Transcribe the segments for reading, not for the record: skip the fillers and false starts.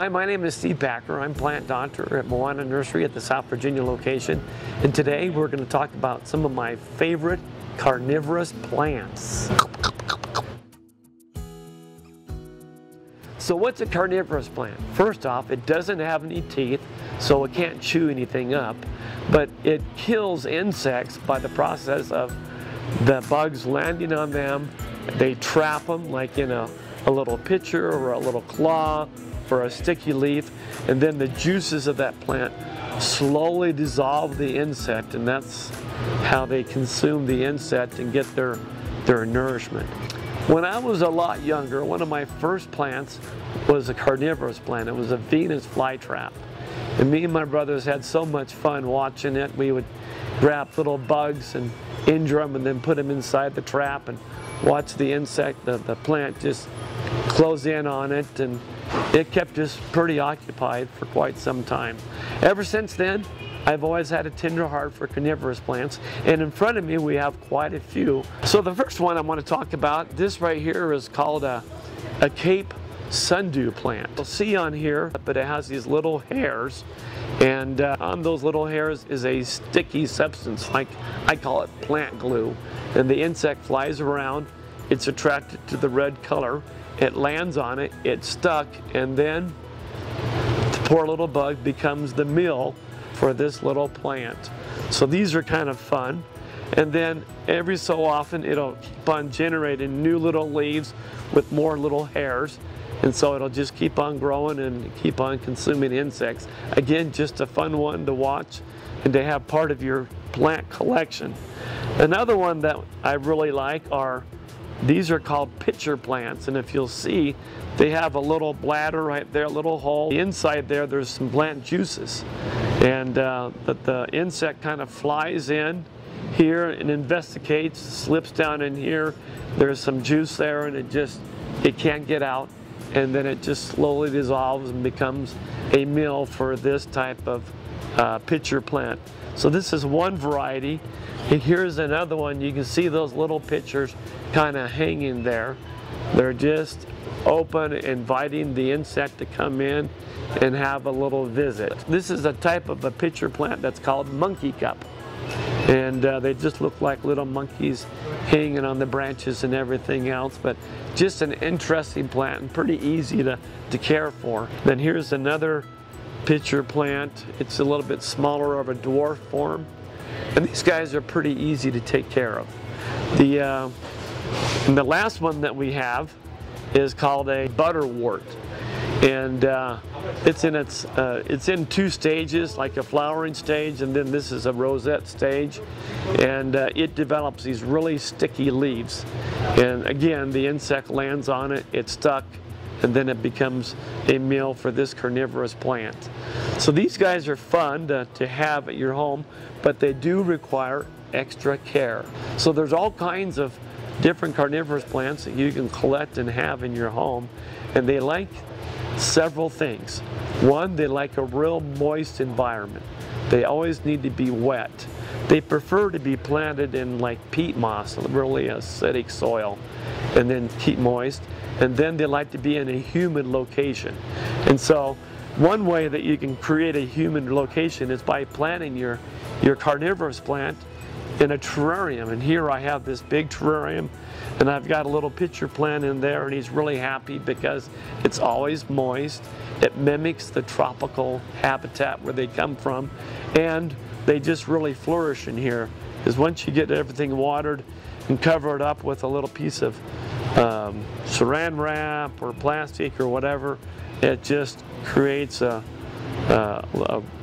Hi, my name is Steve Packer. I'm plant doctor at Moana Nursery at the South Virginia location, and today we're going to talk about some of my favorite carnivorous plants. So what's a carnivorous plant? First off, it doesn't have any teeth, so it can't chew anything up, but it kills insects by the process of the bugs landing on them. They trap them like in a little pitcher or a little claw or a sticky leaf, and then the juices of that plant slowly dissolve the insect, and that's how they consume the insect and get their nourishment. When I was a lot younger, one of my first plants was a carnivorous plant. It was a Venus flytrap, and me and my brothers had so much fun watching it. We would grab little bugs and injure them and then put them inside the trap and watch the insect, the plant, just close in on it, and it kept us pretty occupied for quite some time. Ever since then, I've always had a tender heart for carnivorous plants, and in front of me we have quite a few. So the first one I want to talk about, this right here, is called a Cape Sundew plant. You'll see on here, but it has these little hairs, and on those little hairs is a sticky substance, like I call it plant glue, and the insect flies around. It's attracted to the red color. It lands on it, it's stuck, and then the poor little bug becomes the meal for this little plant. So these are kind of fun. And then every so often it'll keep on generating new little leaves with more little hairs. And so it'll just keep on growing and keep on consuming insects. Again, just a fun one to watch and to have part of your plant collection. Another one that I really like are these are called pitcher plants, and if you'll see, they have a little bladder right there, a little hole. Inside there, there's some plant juices, and the insect kind of flies in here and investigates, slips down in here. There's some juice there, and it can't get out, and then it just slowly dissolves and becomes a meal for this type of pitcher plant. So this is one variety, and here's another one. You can see those little pitchers kind of hanging there. They're just open, inviting the insect to come in and have a little visit. This is a type of a pitcher plant that's called monkey cup, and they just look like little monkeys hanging on the branches and everything else, but just an interesting plant and pretty easy to care for. Then here's another pitcher plant. It's a little bit smaller of a dwarf form, and these guys are pretty easy to take care of. The last one that we have is called a butterwort, and it's in two stages, like a flowering stage, and then this is a rosette stage, and it develops these really sticky leaves, and again the insect lands on it, it's stuck, and then it becomes a meal for this carnivorous plant. So these guys are fun to have at your home, but they do require extra care. So there's all kinds of different carnivorous plants that you can collect and have in your home, and they like several things. One, they like a real moist environment. They always need to be wet. They prefer to be planted in like peat moss, really acidic soil, and then keep moist. And then they like to be in a humid location. And so one way that you can create a humid location is by planting your carnivorous plant in a terrarium. And here I have this big terrarium, and I've got a little pitcher plant in there, and he's really happy because it's always moist. It mimics the tropical habitat where they come from, and they just really flourish in here, because once you get everything watered and cover it up with a little piece of saran wrap or plastic or whatever, it just creates a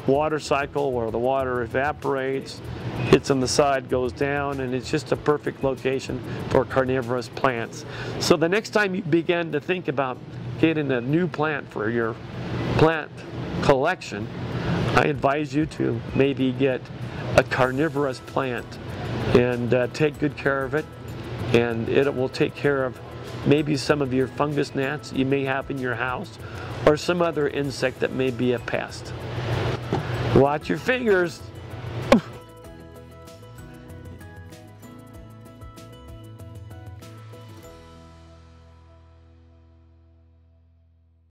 water cycle where the water evaporates, hits on the side, goes down, and it's just a perfect location for carnivorous plants. So the next time you begin to think about getting a new plant for your plant collection, I advise you to maybe get a carnivorous plant and take good care of it, and it will take care of maybe some of your fungus gnats you may have in your house, or some other insect that may be a pest. Watch your fingers.